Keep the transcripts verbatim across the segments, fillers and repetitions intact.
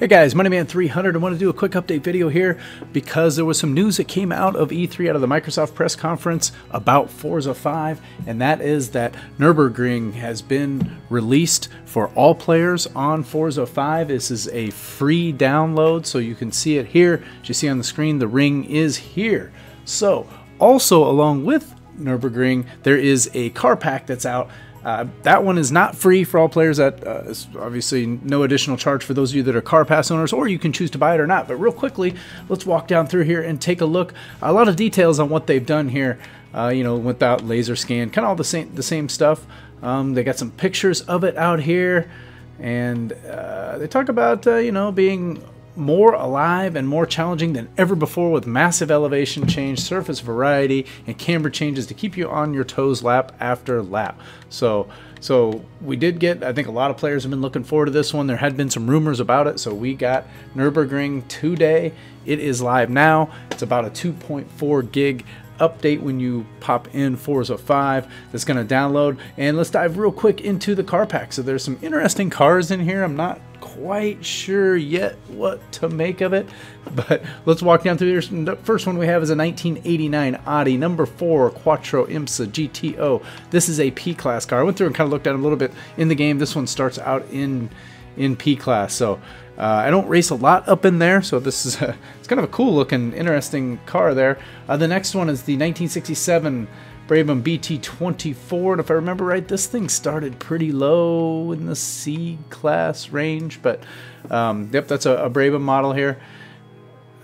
Hey guys, MoneyMan three hundred. I want to do a quick update video here because there was some news that came out of E three, out of the Microsoft press conference about Forza five, and that is that Nürburgring has been released for all players on Forza five. This is a free download, so you can see it here. As you see on the screen, the ring is here. So, also along with Nürburgring, there is a car pack that's out. Uh, that one is not free for all players. That uh, is obviously no additional charge for those of you that are car pass owners, or you can choose to buy it or not. But real quickly, let's walk down through here and take a look. A lot of details on what they've done here, uh, you know, without laser scan, kind of all the same, the same stuff. Um, they got some pictures of it out here, and uh, they talk about, uh, you know, being more alive and more challenging than ever before, with massive elevation change, surface variety, and camber changes to keep you on your toes lap after lap. So so we did get, I think a lot of players have been looking forward to this one. There had been some rumors about it, so we got Nürburgring today. It is live now. It's about a two point four gig update when you pop in Forza five that's going to download. And let's dive real quick into the car pack. So there's some interesting cars in here. I'm not quite sure yet what to make of it, but let's walk down through here. The first one we have is a nineteen eighty-nine Audi number four Quattro IMSA G T O. This is a P-Class car. I went through and kind of looked at it a little bit in the game. This one starts out in in P-Class, so uh, I don't race a lot up in there, so this is a, it's kind of a cool looking, interesting car there. Uh, the next one is the nineteen sixty-seven Brabham B T twenty-four, and if I remember right, this thing started pretty low in the C-Class range, but um, yep, that's a, a Brabham model here.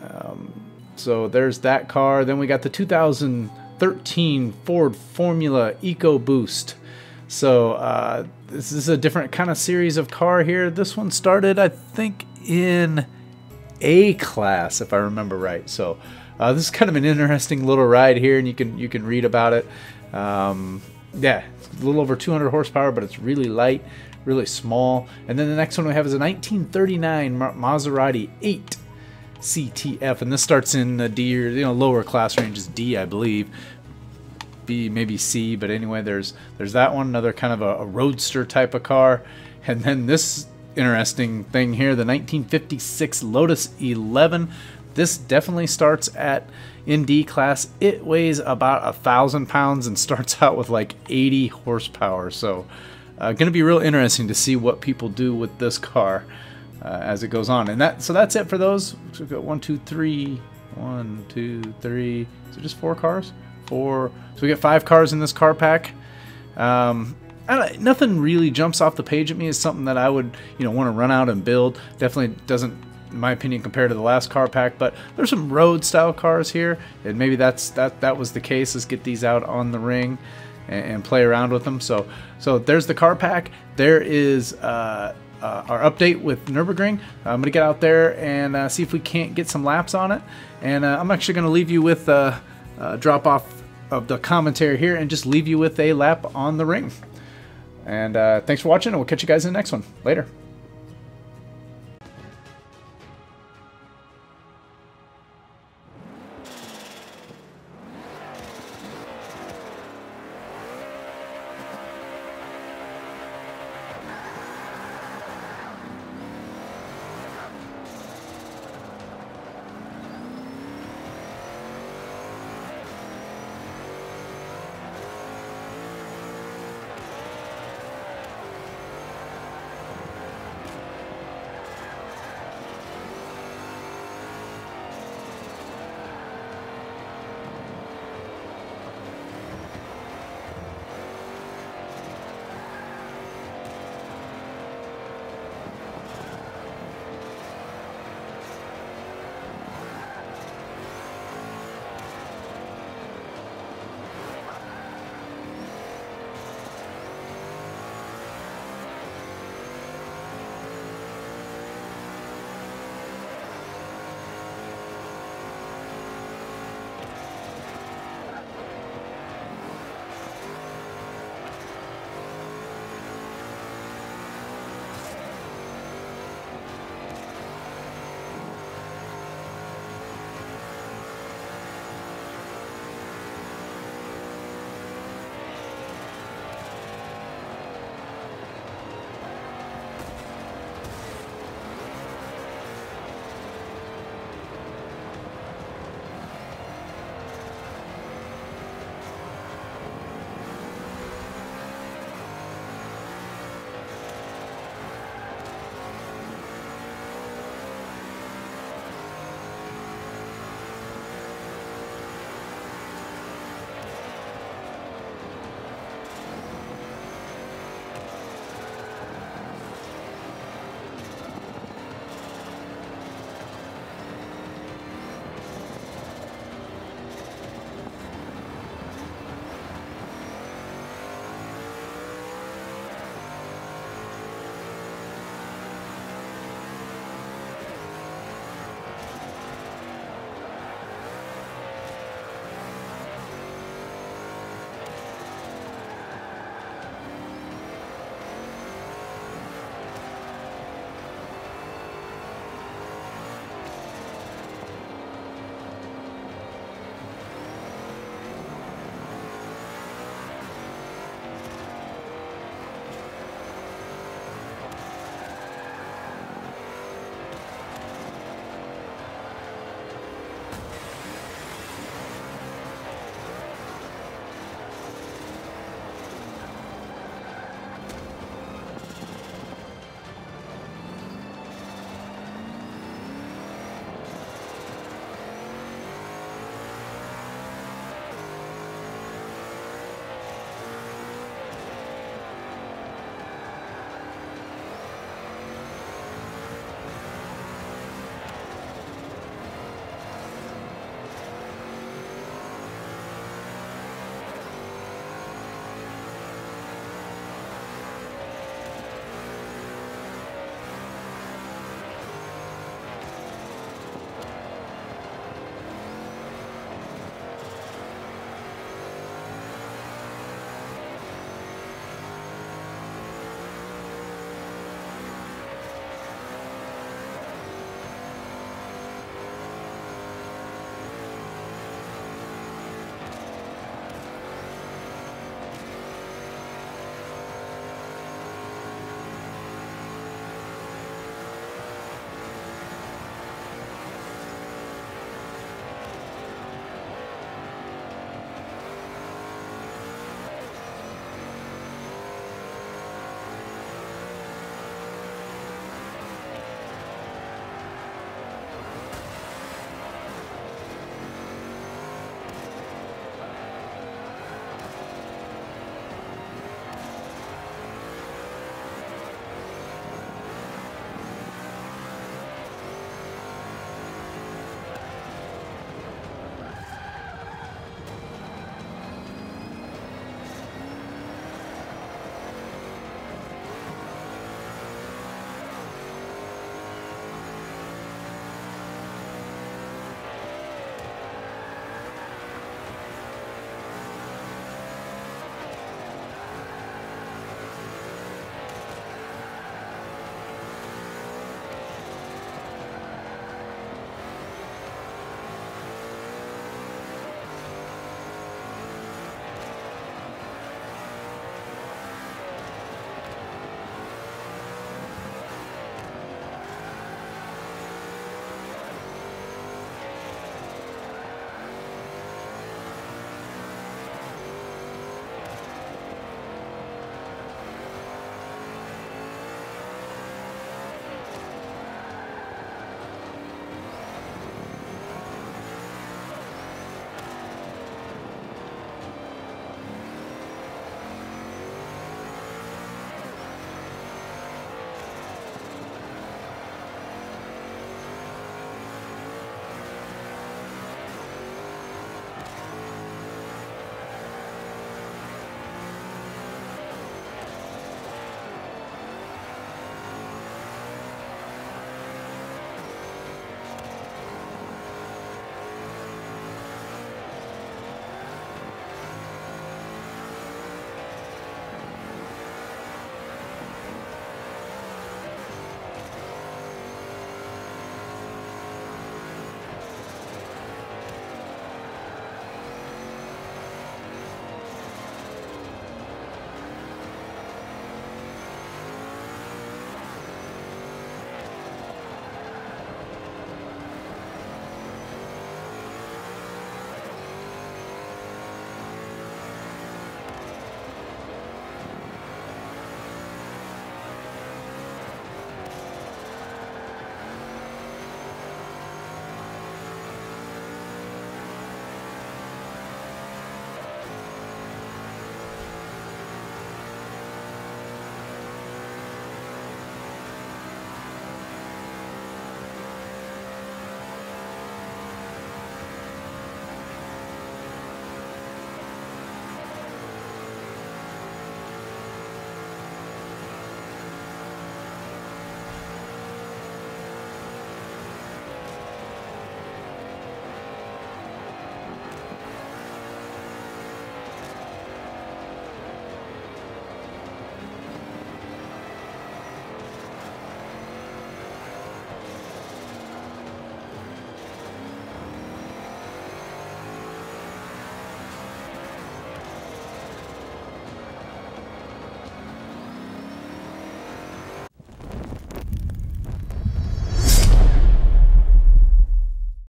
Um, so there's that car. Then we got the two thousand thirteen Ford Formula Eco Boost. So uh, this is a different kind of series of car here. This one started, I think, in A-Class, if I remember right. So Uh, this is kind of an interesting little ride here, and you can you can read about it. Um, yeah, it's a little over two hundred horsepower, but it's really light, really small. And then the next one we have is a nineteen thirty-nine Maserati eight C T F, and this starts in the D or, you know, lower class range is D, I believe. B, maybe C, but anyway, there's there's that one, another kind of a, a roadster type of car. And then this interesting thing here, the nineteen fifty-six Lotus eleven. This definitely starts at in D class. It weighs about a thousand pounds and starts out with like eighty horsepower. So uh, gonna be real interesting to see what people do with this car uh, as it goes on. And that, so that's it for those. So we've got one, two, three, one, two, three. So just four cars, four. So we get five cars in this car pack. Um, I don't, nothing really jumps off the page at me as something that I would, you know, want to run out and build. Definitely doesn't, in my opinion, compared to the last car pack, but there's some road style cars here, and maybe that's that that was the case. Let's get these out on the ring and, and play around with them. So so there's the car pack. There is uh, uh, our update with Nürburgring. I'm gonna get out there and uh, see if we can't get some laps on it, and uh, I'm actually gonna leave you with a, a drop off of the commentary here and just leave you with a lap on the ring. And uh, thanks for watching, and we'll catch you guys in the next one. Later.